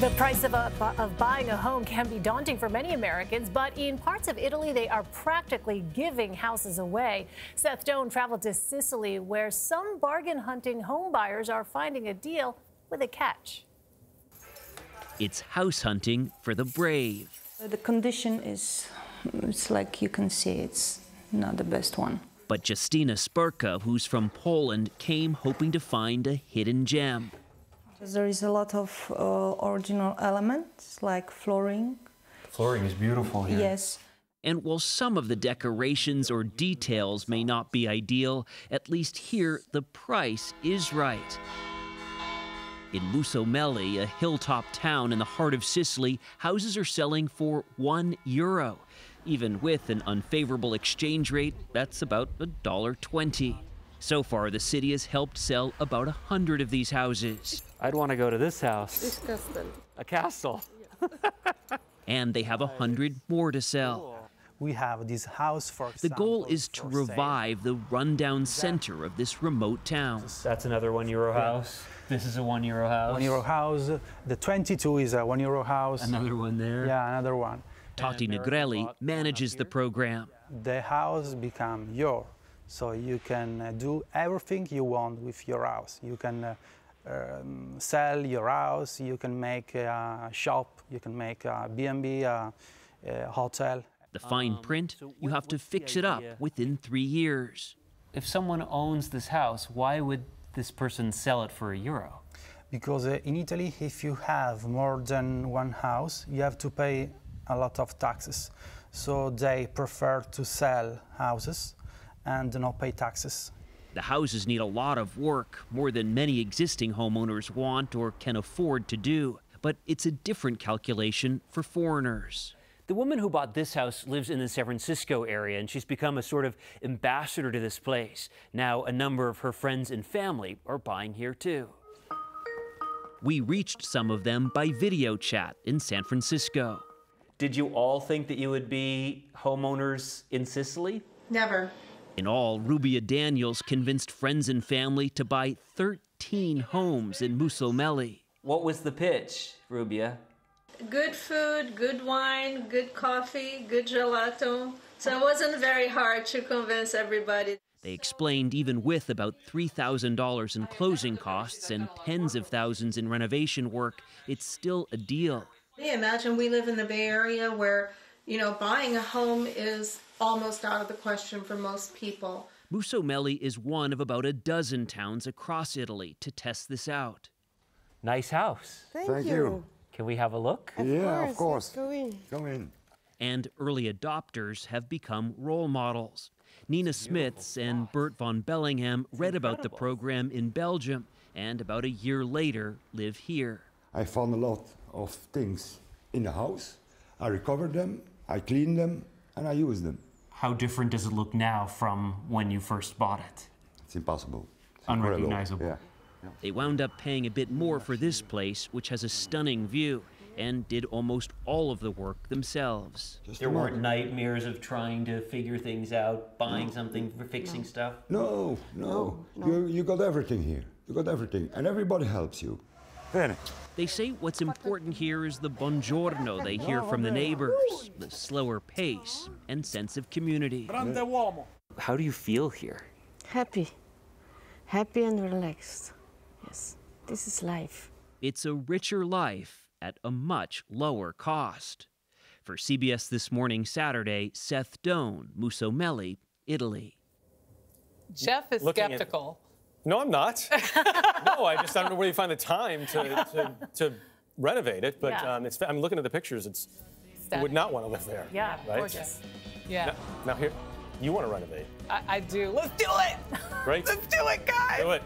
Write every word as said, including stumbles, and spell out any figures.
The price of, a, of buying a home can be daunting for many Americans, but in parts of Italy, they are practically giving houses away. Seth Doane traveled to Sicily, where some bargain-hunting home buyers are finding a deal with a catch. It's house hunting for the brave. The condition is, it's like you can see, it's not the best one. But Justyna Sperka, who's from Poland, came hoping to find a hidden gem. There is a lot of uh, original elements, like flooring. Flooring is beautiful here. Yes. And while some of the decorations or details may not be ideal, at least here the price is right. In Mussomeli, a hilltop town in the heart of Sicily, houses are selling for one euro. Even with an unfavorable exchange rate, that's about a dollar twenty. So far, the city has helped sell about a hundred of these houses. I'd want to go to this house. This castle. A castle. Yeah. And they have a hundred more to sell. We have this house for example. The goal is to revive sale. the rundown center of this remote town. That's another one euro house. This is a one euro house. One euro house. The twenty-two is a one euro house. Another one there. Yeah, another one. Tati Negrelli manages the program. The house becomes yours. So you can do everything you want with your house. You can uh, um, sell your house, you can make a shop, you can make a B and B, a, a hotel. The fine print, you have to fix it up within three years. If someone owns this house, why would this person sell it for a euro? Because uh, in Italy, if you have more than one house, you have to pay a lot of taxes. So they prefer to sell houses and do not pay taxes. The houses need a lot of work, more than many existing homeowners want or can afford to do. But it's a different calculation for foreigners. The woman who bought this house lives in the San Francisco area, and she's become a sort of ambassador to this place. Now a number of her friends and family are buying here too. We reached some of them by video chat in San Francisco. Did you all think that you would be homeowners in Sicily? Never. In all, Rubia Daniels convinced friends and family to buy thirteen homes in Mussomeli. What was the pitch, Rubia? Good food, good wine, good coffee, good gelato. So it wasn't very hard to convince everybody. They explained even with about three thousand dollars in closing costs and tens of thousands in renovation work, it's still a deal. Imagine we live in the Bay Area where, you know, buying a home is almost out of the question for most people. Mussomeli is one of about a dozen towns across Italy to test this out. Nice house. Thank, Thank you. you. Can we have a look? Of yeah, course. of course. Go in. Go in. And early adopters have become role models. Nina Smiths and Bert von Bellingham it's read incredible. about the program in Belgium and about a year later live here. I found a lot of things in the house. I recovered them, I cleaned them, and I used them. How different does it look now from when you first bought it? It's impossible. It's Unrecognizable. Yeah. Yeah. They wound up paying a bit more for this place, which has a stunning view, and did almost all of the work themselves. Just there weren't nightmares of trying to figure things out, buying no. something, fixing no. stuff? No, no. no. You, you got everything here. You got everything, and everybody helps you. They say what's important here is the buongiorno they hear from the neighbors, the slower pace and sense of community. How do you feel here? Happy. Happy and relaxed. Yes, this is life. It's a richer life at a much lower cost. For C B S This Morning Saturday, Seth Doane, Mussomeli, Italy. Jeff is Looking skeptical. No, I'm not. No, I just I don't know where you find the time to, to, to renovate it. But yeah. um, it's, I'm looking at the pictures. It's you would not want to live there. Yeah, right? Gorgeous. Yeah. Now, now here, you want to renovate. I, I do. Let's do it. Right? Let's do it, guys. Do it.